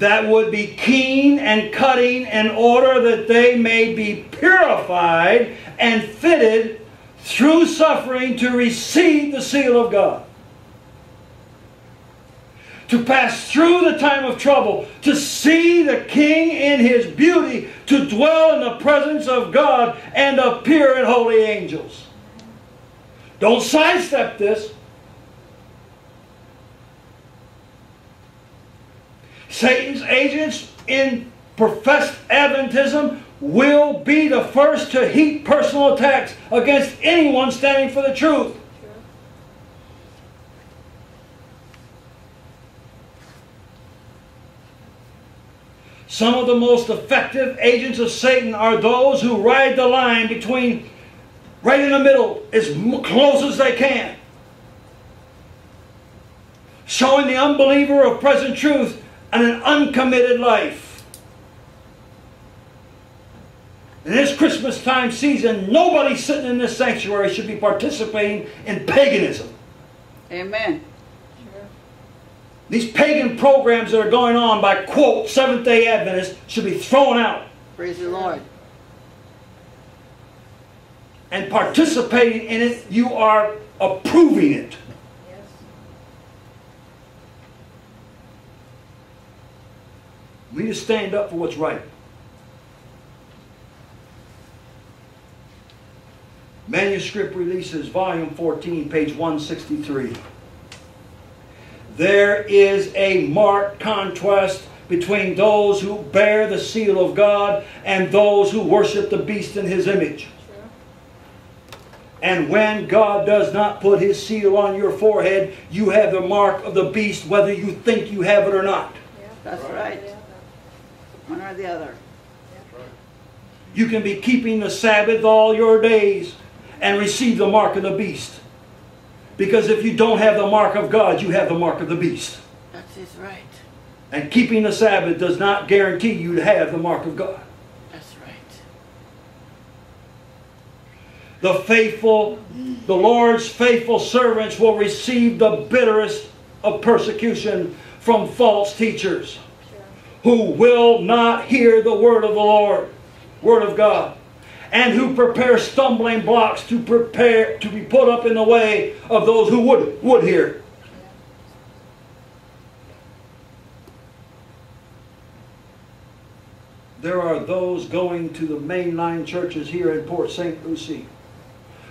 that would be keen and cutting in order that they may be purified and fitted through suffering to receive the seal of God. To pass through the time of trouble, to see the King in His beauty, to dwell in the presence of God and appear in holy angels. Don't sidestep this. Satan's agents in professed Adventism will be the first to heap personal attacks against anyone standing for the truth. Sure. Some of the most effective agents of Satan are those who ride the line between right in the middle, as close as they can, showing the unbeliever of present truth and an uncommitted life. In this Christmas time season, nobody sitting in this sanctuary should be participating in paganism. Amen. Sure. These pagan programs that are going on by, quote, Seventh-day Adventists should be thrown out. Praise the Lord. And participating in it, you are approving it. Yes. We need to stand up for what's right. Manuscript Releases, Volume 14, page 163. There is a marked contrast between those who bear the seal of God and those who worship the beast in his image. Sure. And when God does not put his seal on your forehead, you have the mark of the beast whether you think you have it or not. Yeah. That's right. Yeah. one or the other. You can be keeping the Sabbath all your days and receive the mark of the beast. Because if you don't have the mark of God, you have the mark of the beast. That is right. And keeping the Sabbath does not guarantee you to have the mark of God. That's right. The faithful, the Lord's faithful servants will receive the bitterest of persecution from false teachers who will not hear the word of the Lord, word of God, and who prepare stumbling blocks to be put up in the way of those who would hear. There are those going to the mainline churches here in Port Saint Lucie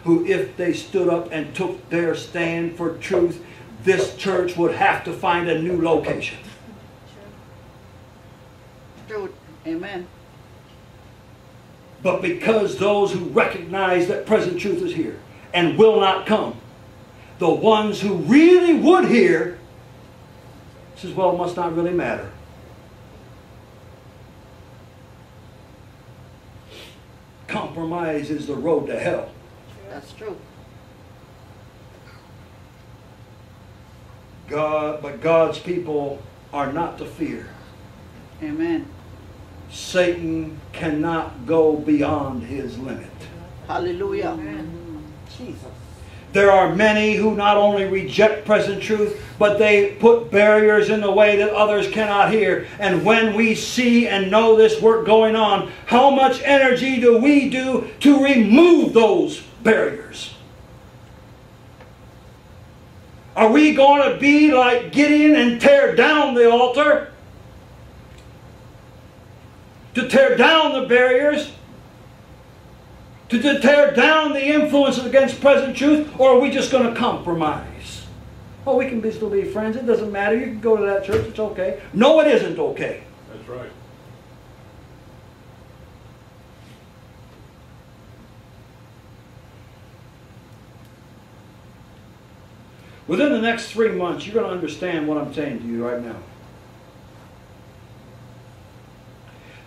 who, if they stood up and took their stand for truth, this church would have to find a new location. True. Amen. But because those who recognize that present truth is here and will not come, the ones who really would hear, says, well, it must not really matter. Compromise is the road to hell. That's true. But God's people are not to fear. Amen. Satan cannot go beyond his limit. Hallelujah. Amen. Jesus. There are many who not only reject present truth, but they put barriers in the way that others cannot hear. And when we see and know this work going on, how much energy do we do to remove those barriers? Are we going to be like Gideon and tear down the altar? To tear down the barriers? To tear down the influences against present truth? Or are we just going to compromise? Oh, we can still be friends. It doesn't matter. You can go to that church. It's okay. No, it isn't okay. That's right. Within the next 3 months, you're going to understand what I'm saying to you right now.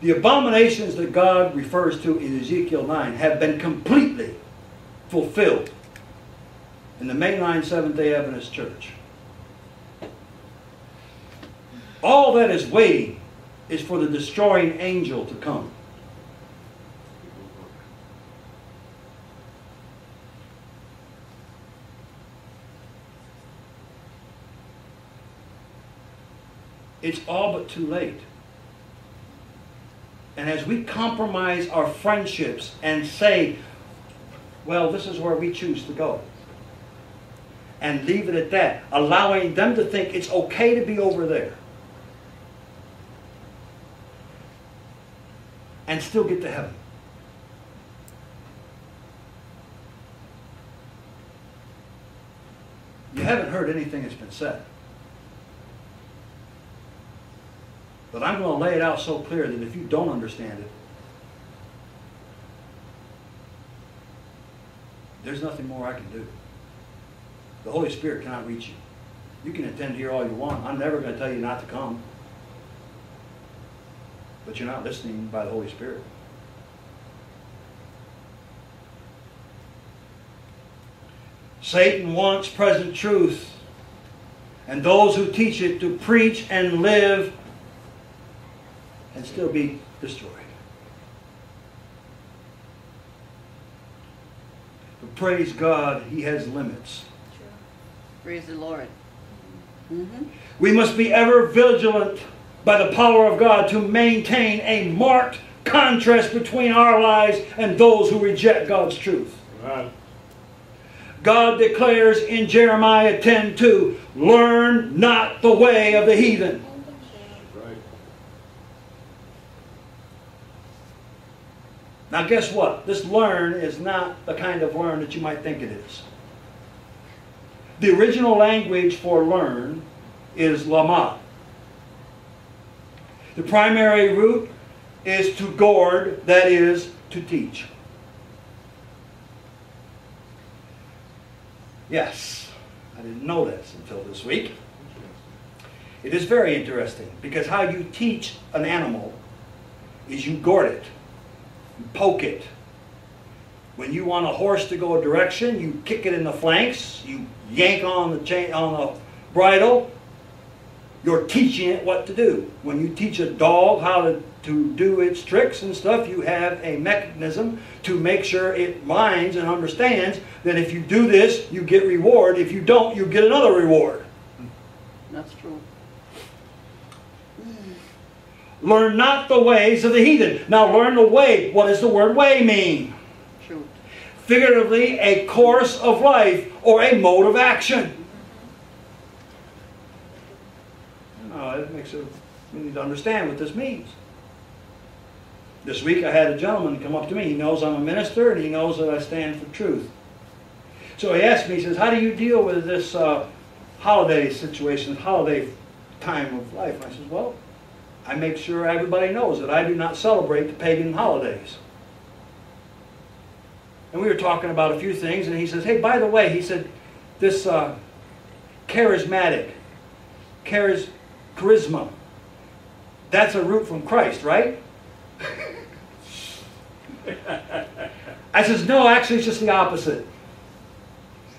The abominations that God refers to in Ezekiel 9 have been completely fulfilled in the mainline Seventh-day Adventist Church. All that is waiting is for the destroying angel to come. It's all but too late. And as we compromise our friendships and say, well, this is where we choose to go, and leave it at that, allowing them to think it's okay to be over there and still get to heaven. You haven't heard anything that's been said. But I'm going to lay it out so clear that if you don't understand it, there's nothing more I can do. The Holy Spirit cannot reach you. You can attend here all you want. I'm never going to tell you not to come. But you're not listening by the Holy Spirit. Satan wants present truth and those who teach it to preach and live and still be destroyed. But praise God, He has limits. Sure. Praise the Lord. Mm-hmm. We must be ever vigilant by the power of God to maintain a marked contrast between our lives and those who reject God's truth. Right. God declares in Jeremiah 10:2, "Learn not the way of the heathen." Now guess what? This learn is not the kind of learn that you might think it is. The original language for learn is lama. The primary root is to gourd, that is, to teach. Yes, I didn't know this until this week. It is very interesting because how you teach an animal is you goad it, you poke it. When you want a horse to go a direction, you kick it in the flanks, you yank on the chain, on the bridle. You're teaching it what to do. When you teach a dog how to do its tricks and stuff, you have a mechanism to make sure it minds and understands that if you do this, you get reward. If you don't, you get another reward. That's true. Learn not the ways of the heathen. Now learn the way. What does the word way mean? True. Figuratively, a course of life or a mode of action. We need to understand what this means. This week I had a gentleman come up to me. He knows I'm a minister and he knows that I stand for truth. So he asked me, he says, how do you deal with this holiday situation, holiday time of life? I says, well, I make sure everybody knows that I do not celebrate the pagan holidays. And we were talking about a few things, and he says, hey, by the way, he said, this charisma, that's a root from Christ, right? I says, no, actually it's just the opposite.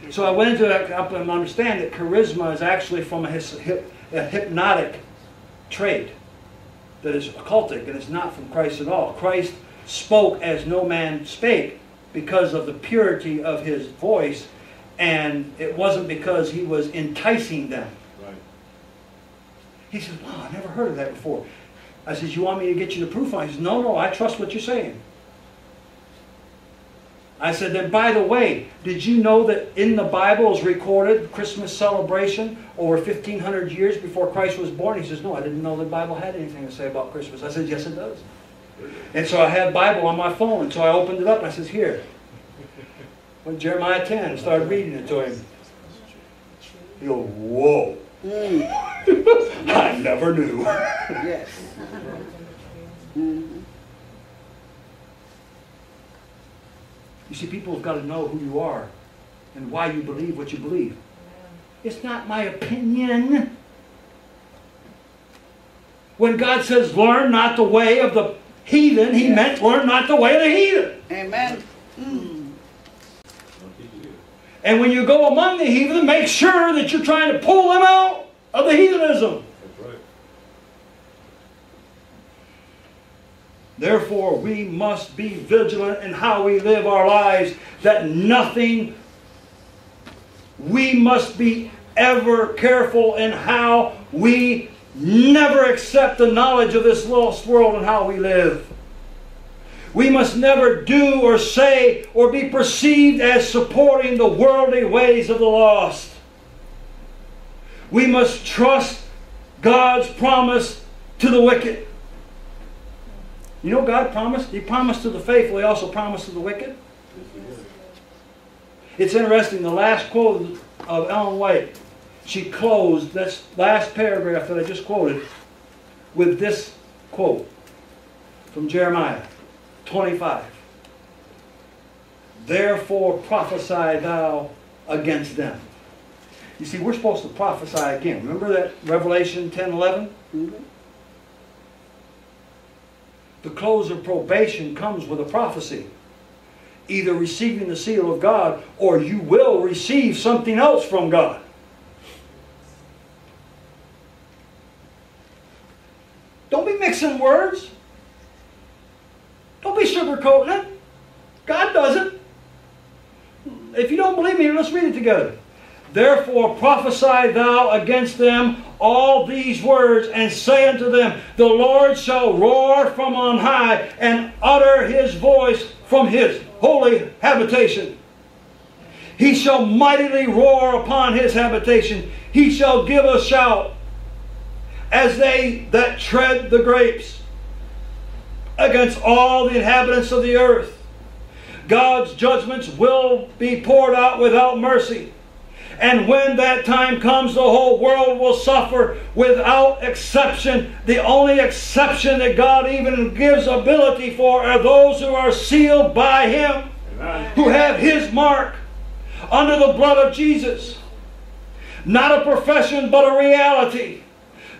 So I went into that and understand that charisma is actually from a hypnotic trait that is occultic, and it's not from Christ at all. Christ spoke as no man spake because of the purity of his voice, and it wasn't because he was enticing them. Right. He says, wow, I never heard of that before. I says, you want me to get you the proof? He says, no, no, I trust what you're saying. I said, then by the way, did you know that in the Bible is recorded Christmas celebration over 1,500 years before Christ was born? He says, no, I didn't know the Bible had anything to say about Christmas. I said, yes, it does. And so I had Bible on my phone, and so I opened it up, and I says, here. Went Jeremiah 10 and started reading it to him. He goes, whoa. I never knew. Yes. Mm-hmm. You see, people have got to know who you are and why you believe what you believe. It's not my opinion. When God says, learn not the way of the heathen, he meant learn not the way of the heathen. Amen. Mm. And when you go among the heathen, make sure that you're trying to pull them out of the heathenism. That's right. Therefore, we must be vigilant in how we live our lives, that nothing, we must be ever careful in how we never accept the knowledge of this lost world and how we live. We must never do or say or be perceived as supporting the worldly ways of the lost. We must trust God's promise to the wicked. You know God promised? He promised to the faithful. He also promised to the wicked. It's interesting. The last quote of Ellen White, she closed this last paragraph that I just quoted with this quote from Jeremiah 25. Therefore prophesy thou against them. You see, we're supposed to prophesy again. Remember that Revelation 10:11? Mm-hmm. The close of probation comes with a prophecy. Either receiving the seal of God, or you will receive something else from God. Don't be mixing words. Don't be sugarcoating it. God does it. If you don't believe me, let's read it together. Therefore prophesy thou against them all these words, and say unto them, the Lord shall roar from on high, and utter his voice from his holy habitation. He shall mightily roar upon his habitation. He shall give a shout, as they that tread the grapes, against all the inhabitants of the earth. God's judgments will be poured out without mercy. And when that time comes, the whole world will suffer without exception. The only exception that God even gives ability for are those who are sealed by Him, who have His mark under the blood of Jesus. Not a profession, but a reality.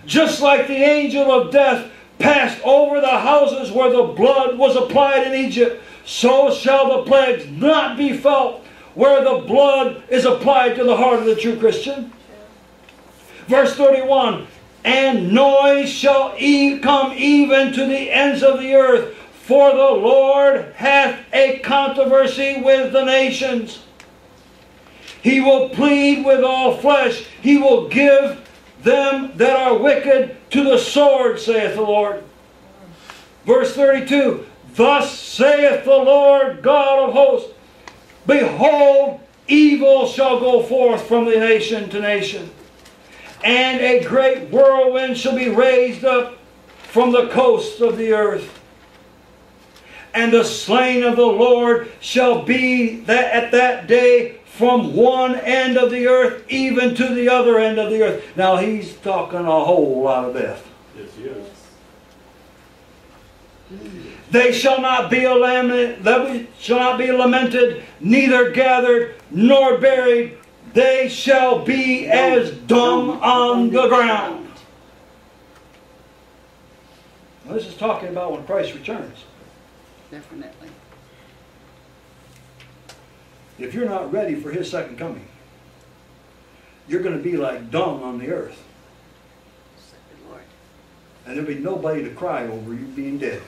Just like the angel of death passed over the houses where the blood was applied in Egypt, so shall the plagues not be felt where the blood is applied to the heart of the true Christian. Verse 31, and noise shall come even to the ends of the earth, for the Lord hath a controversy with the nations. He will plead with all flesh. He will give them that are wicked to the sword, saith the Lord. Verse 32, thus saith the Lord God of hosts, behold, evil shall go forth from the nation to nation, and a great whirlwind shall be raised up from the coasts of the earth. And the slain of the Lord shall be at that day from one end of the earth even to the other end of the earth. Now he's talking a whole lot of death. Yes, he is. They shall not be lamented, neither gathered, nor buried. They shall be as dung on the ground. Well, this is talking about when Christ returns. Definitely. If you're not ready for His second coming, you're going to be like dung on the earth. And there'll be nobody to cry over you being dead.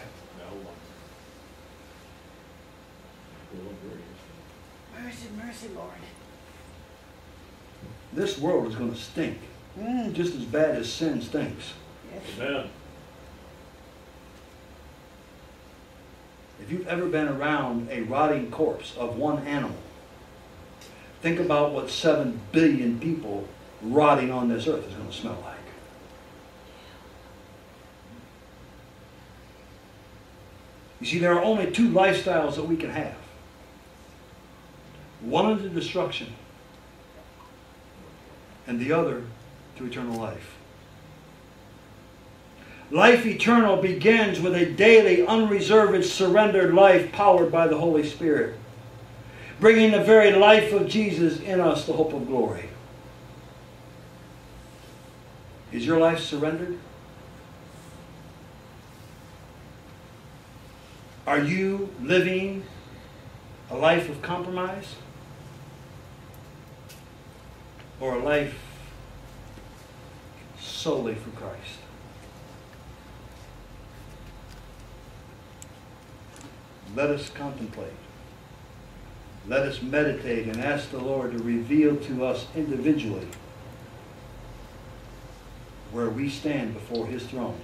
Mercy, mercy, Lord. This world is going to stink. Just as bad as sin stinks. Yes. Amen. If you've ever been around a rotting corpse of one animal, think about what 7 billion people rotting on this earth is going to smell like. You see, there are only two lifestyles that we can have. One unto destruction, and the other to eternal life. Life eternal begins with a daily, unreserved, surrendered life powered by the Holy Spirit, bringing the very life of Jesus in us, the hope of glory. Is your life surrendered? Are you living a life of compromise? Or a life solely for Christ? Let us contemplate. Let us meditate and ask the Lord to reveal to us individually where we stand before His throne.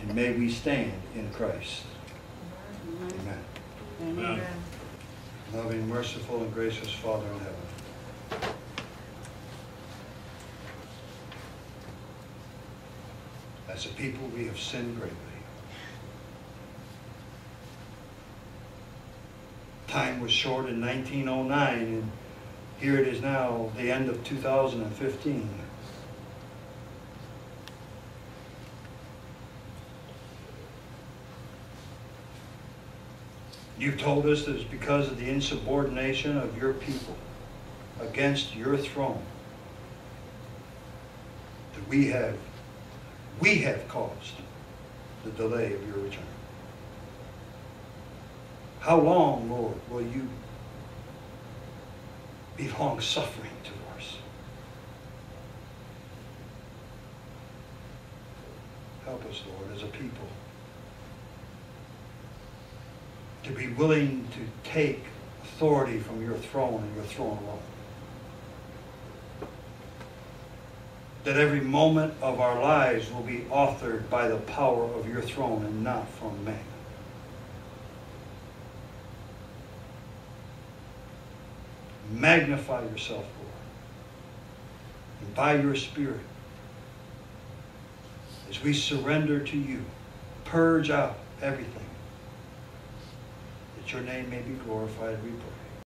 And may we stand in Christ. Amen. Amen. Amen. Loving, merciful, and gracious Father in heaven, as a people we have sinned greatly. Time was short in 1909, and here it is now, the end of 2015. You've told us that it's because of the insubordination of your people against your throne that we have caused the delay of your return. How long, Lord, will you be long-suffering to us? Help us, Lord, as a people, to be willing to take authority from your throne and your throne alone. That every moment of our lives will be authored by the power of your throne and not from man. Magnify yourself, Lord, and by your Spirit, as we surrender to you, purge out everything, that your name may be glorified, we pray.